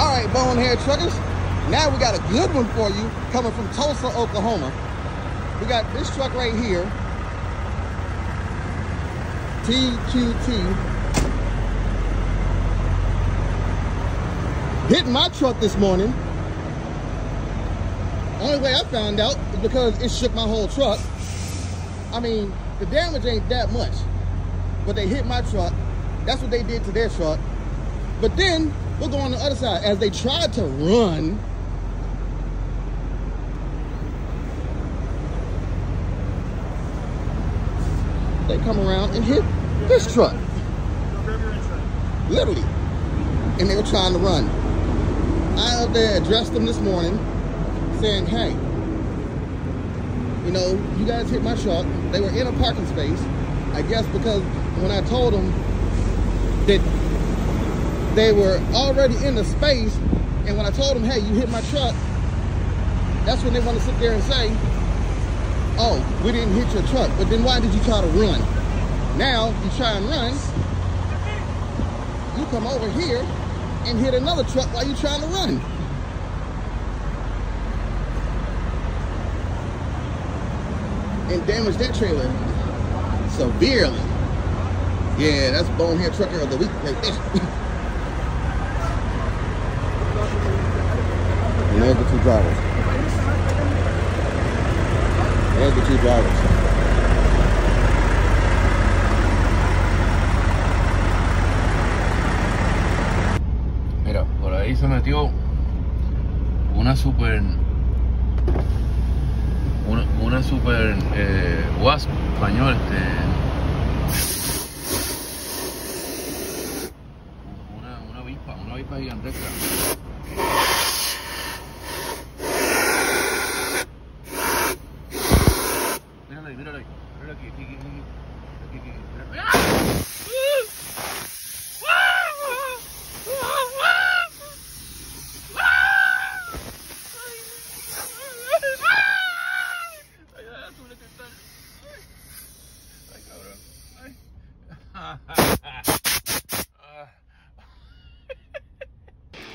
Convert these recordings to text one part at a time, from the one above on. All right, Bonehead Truckers, now we got a good one for you coming from Tulsa, Oklahoma. We got this truck right here, TQT. Hit my truck this morning. Only way I found out is because it shook my whole truck. I mean, the damage ain't that much, but they hit my truck. That's what they did to their truck. But then we'll go on the other side. As they tried to run, they come around and hit this truck. Literally. And they were trying to run. I up there addressed them this morning, saying, hey, you know, you guys hit my truck. They were in a parking space, I guess, because when I told them that they were already in the space, and when I told them, hey, you hit my truck, that's when they want to sit there and say, oh, we didn't hit your truck, but then why did you try to run? Now you try and run, you come over here and hit another truck while you're trying to run. And damage that trailer severely. Yeah, that's Bonehead Trucker of the Week right there. And there's the two drivers. There's the two drivers. Ahí se metió una super wasp español, una avispa gigantesca. Mírala ahí, mírala aquí.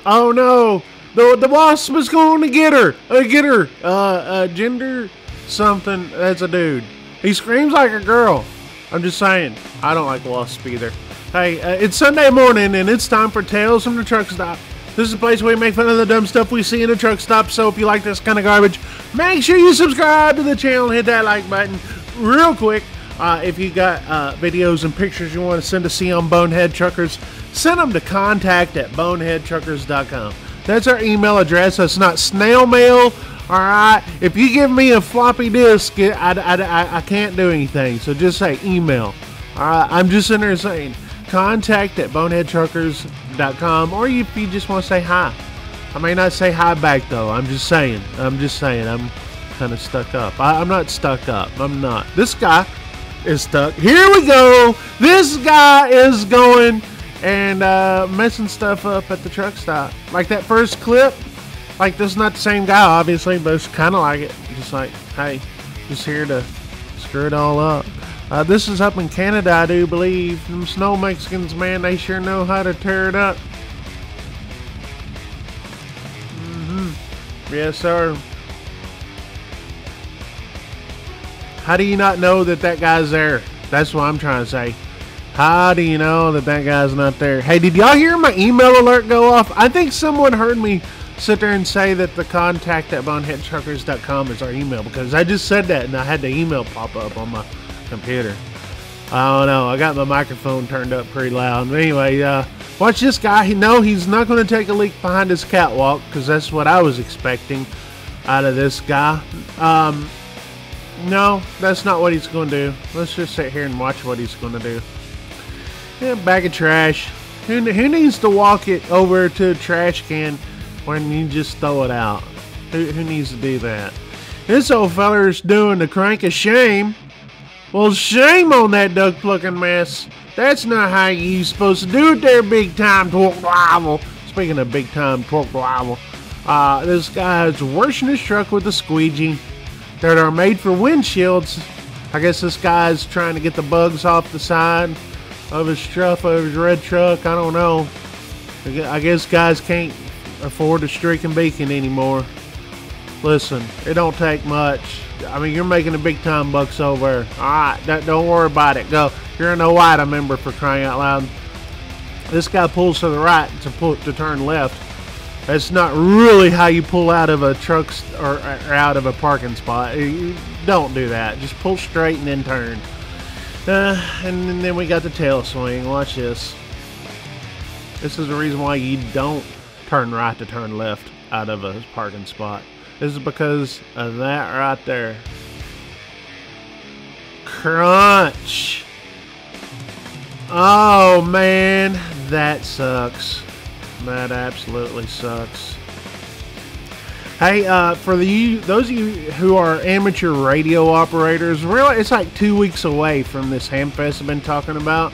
Oh no, the wasp was going to get her. Gender something. That's a dude. He screams like a girl. I'm just saying. I don't like wasps either. Hey, it's Sunday morning and it's time for Tales from the Truck Stop. This is a place where we make fun of the dumb stuff we see in a truck stop. So if you like this kind of garbage, make sure you subscribe to the channel and hit that like button real quick. If you got videos and pictures you want to send to see on Bonehead Truckers, send them to contact@boneheadtruckers.com. That's our email address. That's not snail mail. All right. If you give me a floppy disk, I can't do anything. So just say email. All right. I'm just in there saying contact@boneheadtruckers.com. Or if you just want to say hi. I may not say hi back though. I'm just saying. I'm kind of stuck up. I'm not stuck up. I'm not. This guy is stuck. Here we go. This guy is going and messing stuff up at the truck stop. Like that first clip, like this is not the same guy obviously, but it's kind of like it. Just like, hey, just here to screw it all up. This is up in Canada, I do believe. Them snow Mexicans, man, they sure know how to tear it up. Mm-hmm. Yes, sir. How do you not know that that guy's there? That's what I'm trying to say. How do you know that that guy's not there? Hey, did y'all hear my email alert go off? I think someone heard me sit there and say that the contact@boneheadtruckers.com is our email, because I just said that and I had the email pop up on my computer. I don't know. I got my microphone turned up pretty loud. But anyway, watch this guy. He's not going to take a leak behind his catwalk, because that's what I was expecting out of this guy. No, that's not what he's going to do. Let's just sit here and watch what he's going to do. Yeah, bag of trash. Who needs to walk it over to a trash can when you just throw it out? Who needs to do that? This old feller's doing the crank of shame. Well, shame on that duck plucking mess. That's not how you supposed to do it there, big time torque rival. Speaking of big time torque rival, this guy's washing his truck with a squeegee that are made for windshields. I guess this guy's trying to get the bugs off the side of his red truck. I don't know. I guess guys can't afford to streak and beacon anymore. Listen, it don't take much. I mean, you're making a big time bucks over there. Alright, don't worry about it. Go. You're an OIDA member, for crying out loud. This guy pulls to the right to turn left. That's not really how you pull out of a truck or out of a parking spot. You don't do that. Just pull straight and then turn. And then we got the tail swing. Watch this. This is the reason why you don't turn right to turn left out of a parking spot. This is because of that right there. Crunch. Oh man, that sucks. That absolutely sucks. Hey, for those of you who are amateur radio operators, really, it's like 2 weeks away from this Hamfest I've been talking about.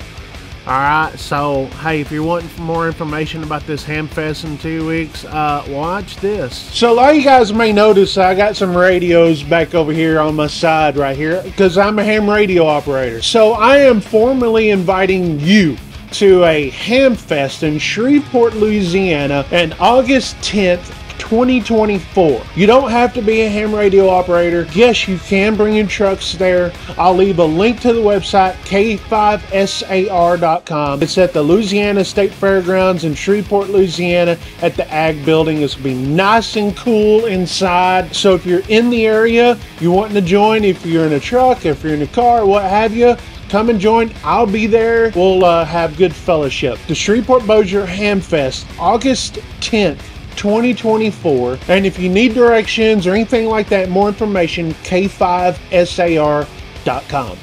Alright, so, hey, if you're wanting more information about this Hamfest in 2 weeks, watch this. So, a lot of you guys may notice I got some radios back over here on my side right here, because I'm a ham radio operator. So, I am formally inviting you to a Hamfest in Shreveport, Louisiana, on August 10th, 2024. You don't have to be a ham radio operator. Yes, you can bring your trucks there. I'll leave a link to the website, k5sar.com. It's at the Louisiana State Fairgrounds in Shreveport, Louisiana, at the Ag Building. It's going to be nice and cool inside. So if you're in the area, you're wanting to join, if you're in a truck, if you're in a car, what have you, come and join. I'll be there. We'll have good fellowship. The Shreveport Bossier Hamfest, August 10th, 2024. And if you need directions or anything like that, more information, k5sar.com.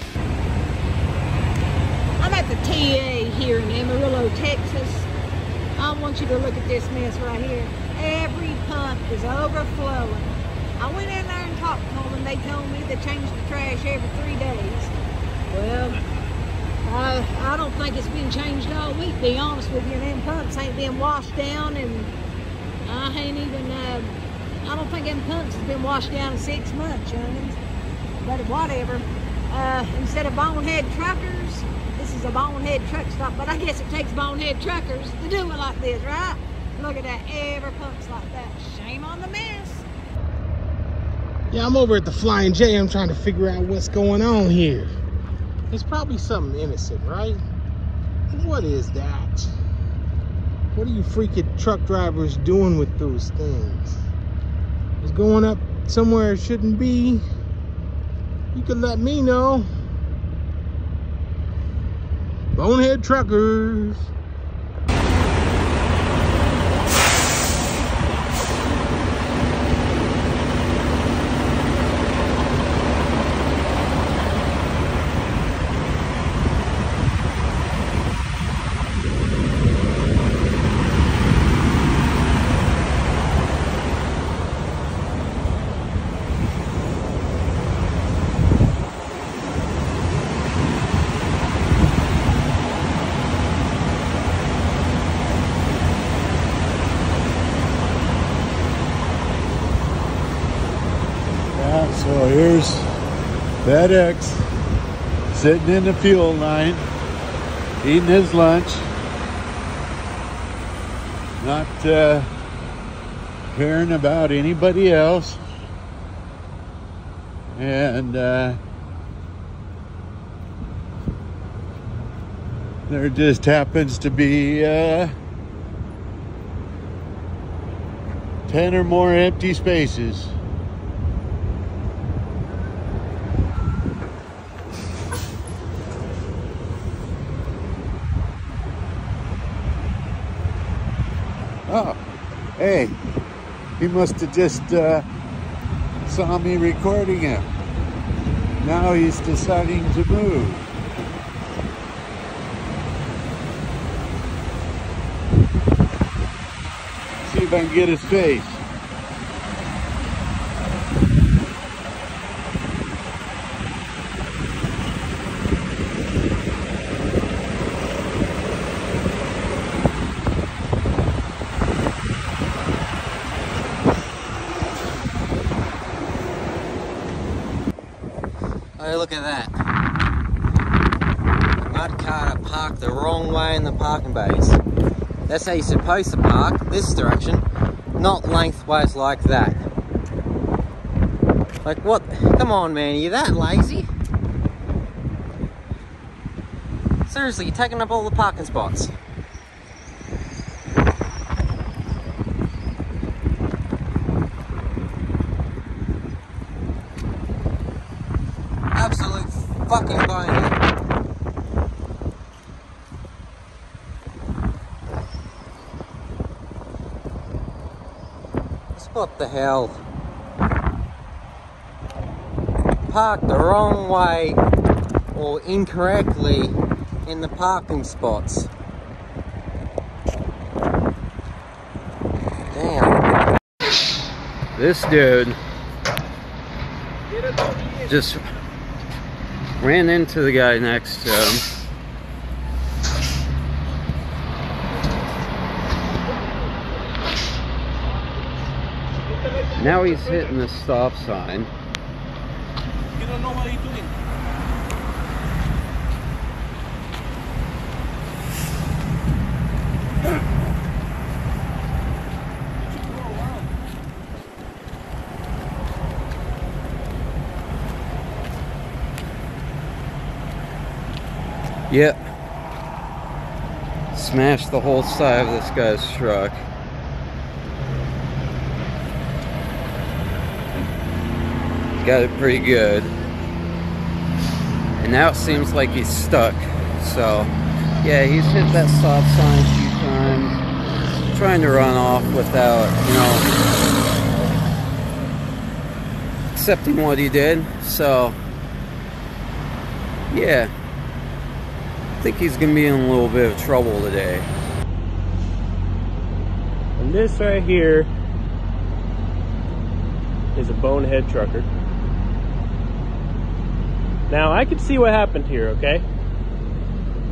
I'm at the TA here in Amarillo, Texas. I want you to look at this mess right here. Every pump is overflowing. I went in there and talked to them. They told me they changed the trash every 3 days. Well, I don't think it's been changed all week, to be honest with you. Them pumps ain't been washed down, and I ain't even, I don't think them pumps have been washed down in 6 months, youngins. But whatever. Instead of Bonehead Truckers, this is a Bonehead Truck Stop, but I guess it takes Bonehead Truckers to do it like this, right? Look at that, every pump's like that. Shame on the mess. Yeah, I'm over at the Flying J. I'm trying to figure out what's going on here. It's probably something innocent, right? What is that? What are you freaking truck drivers doing with those things? It's going up somewhere it shouldn't be. You could let me know. Bonehead Truckers. So here's FedEx sitting in the fuel line, eating his lunch, not caring about anybody else, and there just happens to be 10 or more empty spaces. Oh, hey, he must have just saw me recording him. Now he's deciding to move. See if I can get his face. Look at that. I got caught. I parked the wrong way in the parking base. That's how you're supposed to park, this direction, not lengthways like that. Like what? Come on, man, are you that lazy? Seriously, you're taking up all the parking spots. Absolute fucking bonehead. What the hell? Parked the wrong way or incorrectly in the parking spots. Damn. This dude just ran into the guy next to him. Now he's hitting the stop sign. You don't know what he's doing. Yep. Smashed the whole side of this guy's truck. Got it pretty good. And now it seems like he's stuck. So, yeah, he's hit that stop sign a few times. Trying to run off without, accepting what he did. So, yeah. I think he's gonna be in a little bit of trouble today. And this right here is a bonehead trucker. Now I can see what happened here, okay?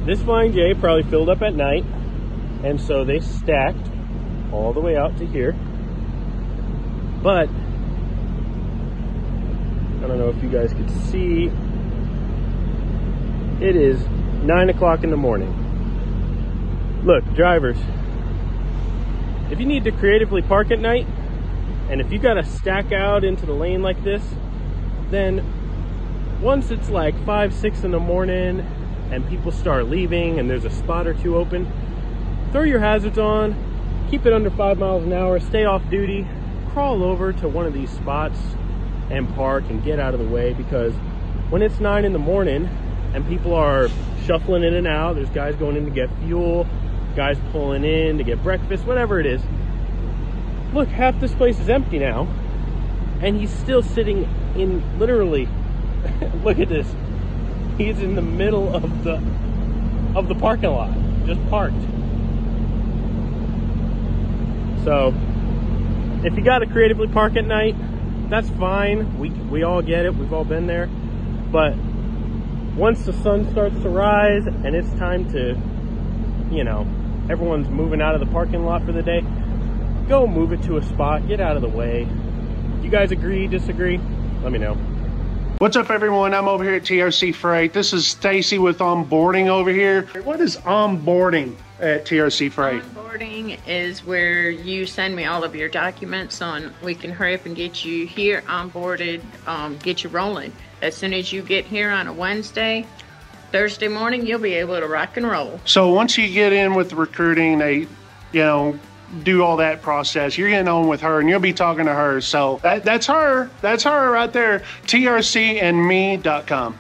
This Flying J probably filled up at night, and so they stacked all the way out to here. But I don't know if you guys could see, it is 9 o'clock in the morning. Look, drivers, if you need to creatively park at night, and if you gotta stack out into the lane like this, then once it's like 5, 6 in the morning and people start leaving and there's a spot or two open, throw your hazards on, keep it under 5 miles an hour, stay off duty, crawl over to one of these spots and park and get out of the way, because when it's 9 in the morning and people are shuffling in and out, there's guys going in to get fuel, guys pulling in to get breakfast, whatever it is. Look, half this place is empty now, and he's still sitting in, literally, look at this, he's in the middle of the parking lot, just parked. So if you gotta creatively park at night, that's fine, we all get it, we've all been there. But once the sun starts to rise and it's time to, everyone's moving out of the parking lot for the day, go move it to a spot, get out of the way. You guys agree, disagree? Let me know. What's up, everyone? I'm over here at TRC Freight. This is Stacy with onboarding over here. What is onboarding at TRC Freight? Onboarding is where you send me all of your documents so we can hurry up and get you here onboarded, get you rolling. As soon as you get here on a Wednesday, Thursday morning, you'll be able to rock and roll. So once you get in with recruiting, they, do all that process. You're getting on with her and you'll be talking to her. So that's her right there. TRCandMe.com.